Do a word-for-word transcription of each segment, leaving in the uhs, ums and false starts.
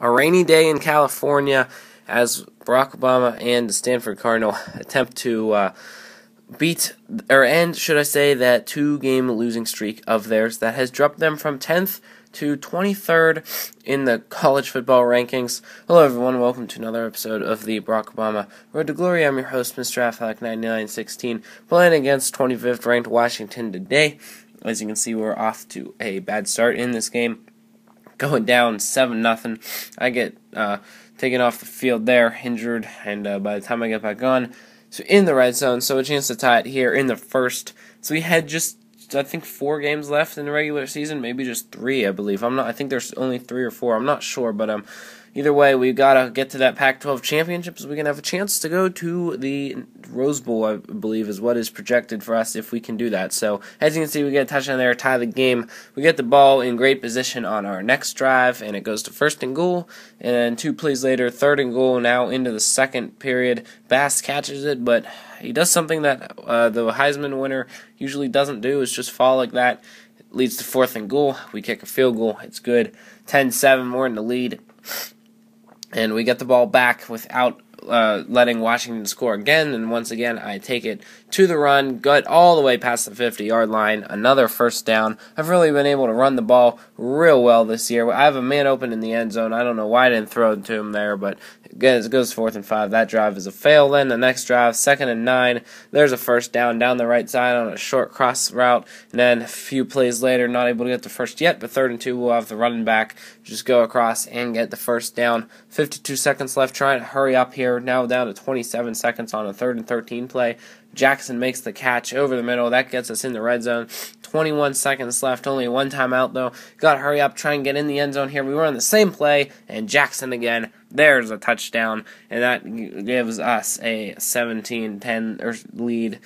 a rainy day in California as Barack Obama and the Stanford Cardinal attempt to uh, beat, or end, should I say, that two-game losing streak of theirs that has dropped them from tenth to twenty-third in the college football rankings. Hello, everyone. Welcome to another episode of the Barack Obama Road to Glory. I'm your host, Mister Aflac nine nine one six, playing against twenty-fifth ranked Washington today. As you can see, we're off to a bad start in this game, going down seven nothing. I get uh, taken off the field there, injured, and uh, by the time I get back on, so in the red zone, so a chance to tie it here in the first. So we had just, I think, four games left in the regular season, maybe just three, I believe. I'm not. I think there's only three or four. I'm not sure, but um, either way, we gotta get to that Pac twelve championship so we can have a chance to go to the Rose Bowl, I believe, is what is projected for us if we can do that. So as you can see, we get a touchdown there, tie the game. We get the ball in great position on our next drive, and it goes to first and goal. And then two plays later, third and goal, now into the second period. Bass catches it, but he does something that uh, the Heisman winner usually doesn't do, is just fall like that. It leads to fourth and goal. We kick a field goal. It's good. ten seven, we're in the lead. And we get the ball back without uh, letting Washington score again. And once again, I take it to the run, got all the way past the fifty-yard line. Another first down. I've really been able to run the ball real well this year. I have a man open in the end zone. I don't know why I didn't throw it to him there, but it goes fourth and five. That drive is a fail. Then the next drive, second and nine. There's a first down down the right side on a short cross route. And then a few plays later, not able to get the first yet, but third and two, we'll have the running back just go across and get the first down. fifty-two seconds left, trying to hurry up here. Now down to twenty-seven seconds on a third and thirteen play. Jackson makes the catch over the middle. That gets us in the red zone. twenty-one seconds left. Only one timeout, though. Got to hurry up, try and get in the end zone here. We were on the same play, and Jackson again. There's a touchdown, and that gives us a seventeen ten or lead.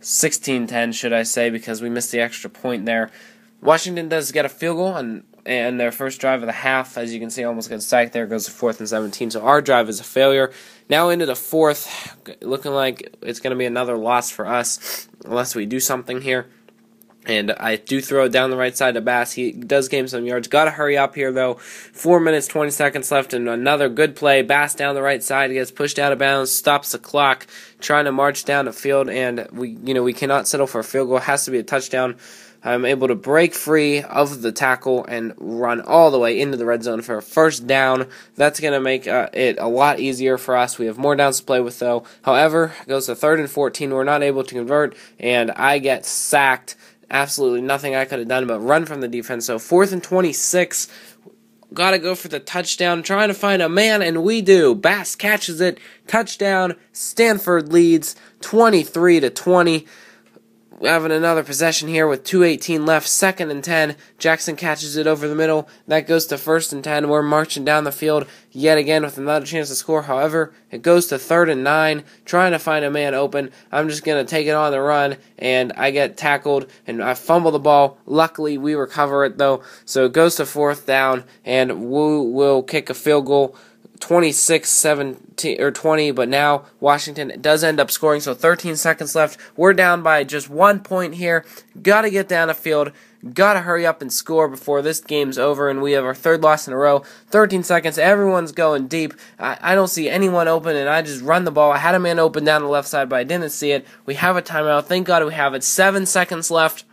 sixteen ten, should I say, because we missed the extra point there. Washington does get a field goal, and and their first drive of the half, as you can see, almost gets sacked there, goes to fourth and seventeen, so our drive is a failure. Now into the fourth, looking like it's going to be another loss for us, unless we do something here. And I do throw it down the right side to Bass. He does gain some yards. Got to hurry up here, though. Four minutes, twenty seconds left, and another good play. Bass down the right side. He gets pushed out of bounds, stops the clock, trying to march down the field. And we, you know, we cannot settle for a field goal. It has to be a touchdown. I'm able to break free of the tackle and run all the way into the red zone for a first down. That's going to make uh, it a lot easier for us. We have more downs to play with, though. However, it goes to third and fourteen. We're not able to convert, and I get sacked. Absolutely nothing I could have done but run from the defense. So fourth and twenty-six. Got to go for the touchdown, trying to find a man, and we do. Bass catches it. Touchdown. Stanford leads twenty-three to twenty. We're having another possession here with two eighteen left, second and ten. Jackson catches it over the middle. That goes to first and ten. We're marching down the field yet again with another chance to score. However, it goes to third and nine, trying to find a man open. I'm just going to take it on the run, and I get tackled, and I fumble the ball. Luckily, we recover it, though, so it goes to fourth down, and we will kick a field goal. twenty-six seventeen or twenty, but now Washington does end up scoring, so thirteen seconds left. We're down by just one point here. Got to get down the field. Got to hurry up and score before this game's over, and we have our third loss in a row. thirteen seconds. Everyone's going deep. I, I don't see anyone open, and I just run the ball. I had a man open down the left side, but I didn't see it. We have a timeout. Thank God we have it. Seven seconds left.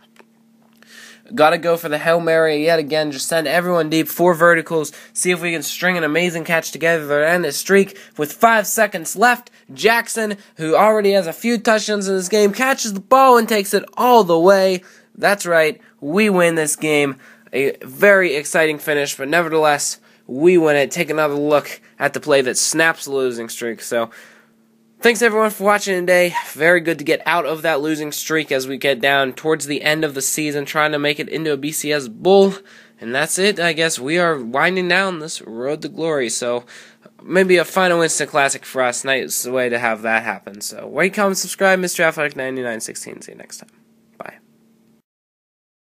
Got to go for the Hail Mary yet again. Just send everyone deep. Four verticals. See if we can string an amazing catch together to end a streak with five seconds left. Jackson, who already has a few touchdowns in this game, catches the ball and takes it all the way. That's right. We win this game. A very exciting finish, but nevertheless, we win it. Take another look at the play that snaps the losing streak. So, thanks, everyone, for watching today. Very good to get out of that losing streak as we get down towards the end of the season, trying to make it into a B C S Bowl. And that's it, I guess. We are winding down this road to glory. So maybe a final instant classic for us. Nice way to have that happen. So, wait, comment, subscribe. Mister Aflac nine nine one six. See you next time.